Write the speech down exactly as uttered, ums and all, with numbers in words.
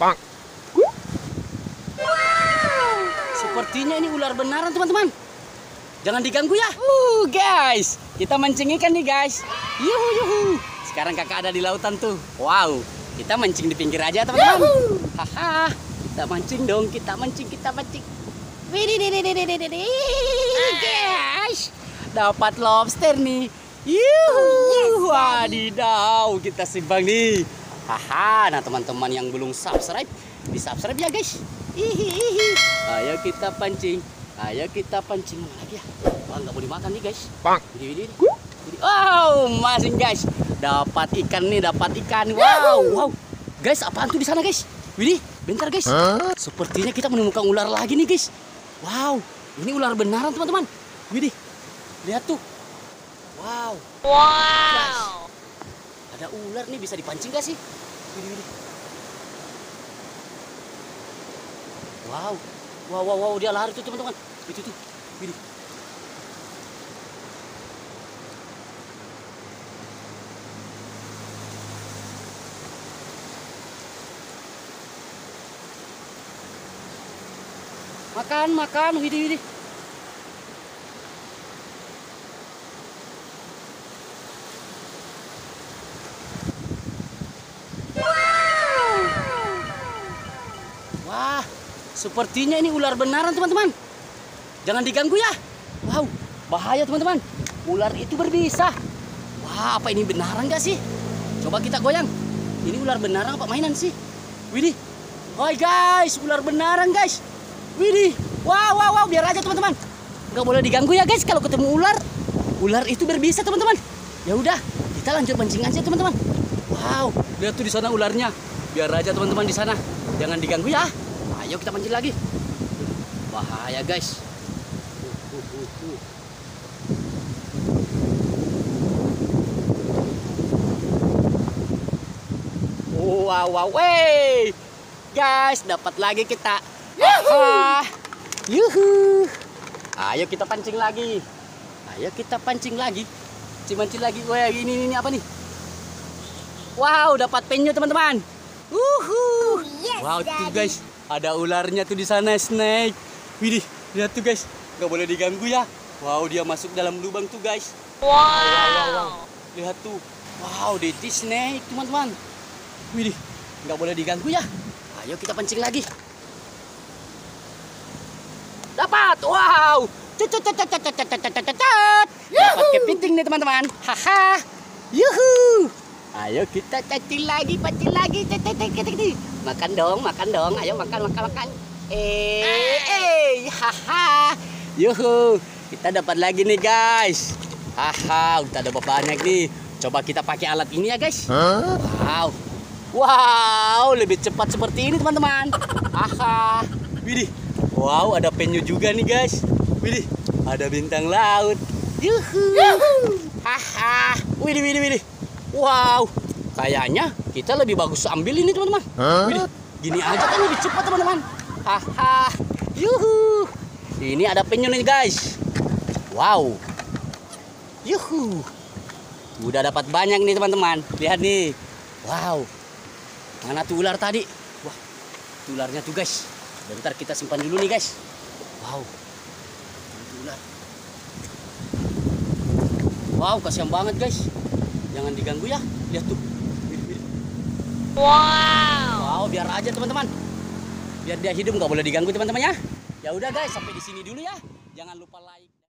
Bang. Wow. Sepertinya ini ular beneran, teman-teman. Jangan diganggu ya. Uh, guys, kita mancing ikan nih, guys. Yuhu, yuhu. Sekarang kakak ada di lautan tuh. Wow, kita mancing di pinggir aja, teman-teman. Haha, kita mancing dong, kita mancing, kita mancing. Guys, dapat lobster nih. Yuhu, wadidaw, kita simbang nih. Haha, nah teman-teman yang belum subscribe, di subscribe ya guys. Hihihi. Ayo kita pancing, ayo kita pancing lagi ya. Wah, nggak boleh makan nih guys. Bang. Wow, masing guys, dapat ikan nih, dapat ikan. Wow, wow. Guys, apaan tuh di sana guys? Widih, bentar guys. Huh? Sepertinya kita menemukan ular lagi nih guys. Wow, ini ular beneran teman-teman. Widih, lihat tuh. Wow. Wow. Guys, ada ular nih, bisa dipancing gak sih? Widih, widih. Wow. Wow, wow, wow, dia lari tuh teman-teman. Itu tuh. Widih. Makan, makan, widih, widih. Wah, sepertinya ini ular beneran, teman-teman. Jangan diganggu ya. Wow, bahaya, teman-teman. Ular itu berbisa. Wah, apa ini beneran gak sih? Coba kita goyang. Ini ular beneran apa mainan sih? Widih. Oi, guys, ular beneran, guys. Widih. Wow, wow, wow, biar aja, teman-teman. Gak boleh diganggu ya, guys, kalau ketemu ular. Ular itu berbisa, teman-teman. Ya udah, kita lanjut mancing aja, teman-teman. Wow, lihat tuh di sana ularnya. Biar aja, teman-teman, di sana. Jangan diganggu ya. Ayo kita mancing lagi. Bahaya guys. Uh, uh, uh, uh. Wow, wow, wey. Guys, dapat lagi kita. Yuhu. Yuhu. Ayo kita pancing lagi. Ayo kita pancing lagi. Mancing lagi. Wah, ini, ini ini apa nih? Wow, dapat penyu teman-teman. Uhuh. Yes, wow tuh guys, ada ularnya tuh di sana snake. Widih, lihat tuh guys, nggak boleh diganggu ya. Wow, dia masuk dalam lubang tuh guys. Wow. wow, wow, wow. Lihat tuh, wow, itu snake teman-teman. Widih, nggak boleh diganggu ya. Ayo kita pancing lagi. Dapat, wow. Dapat kepiting nih teman-teman. Haha, yuhu. Ayo kita cacing lagi, pancing lagi, cacing, cacing, cacing. Makan dong, makan dong, ayo makan, makan, makan. Eh, eh, haha. Yuhu, kita dapat lagi nih guys. Haha, udah dapat banyak nih. Coba kita pakai alat ini ya guys. Huh? Wow, wow, lebih cepat seperti ini teman-teman. Haha, widih. Wow, ada penyu juga nih guys. Widih, ada bintang laut. Yuhu, haha, widih, widih, widih. Wow, kayaknya kita lebih bagus ambil ini teman-teman. Huh? Gini aja kan lebih cepat teman-teman. Haha, yuhu. Ini ada penyu nih guys. Wow, yuhu. Udah dapat banyak nih teman-teman. Lihat nih. Wow, mana tuh ular tadi? Wah, tuh ularnya tuh guys. Bentar kita simpan dulu nih guys. Wow, ular. Wow, kasihan banget guys. Jangan diganggu ya. Lihat tuh. Wow. Wow, biar aja teman-teman. Biar dia hidup, nggak boleh diganggu teman-teman ya. Ya udah guys, sampai di sini dulu ya. Jangan lupa like.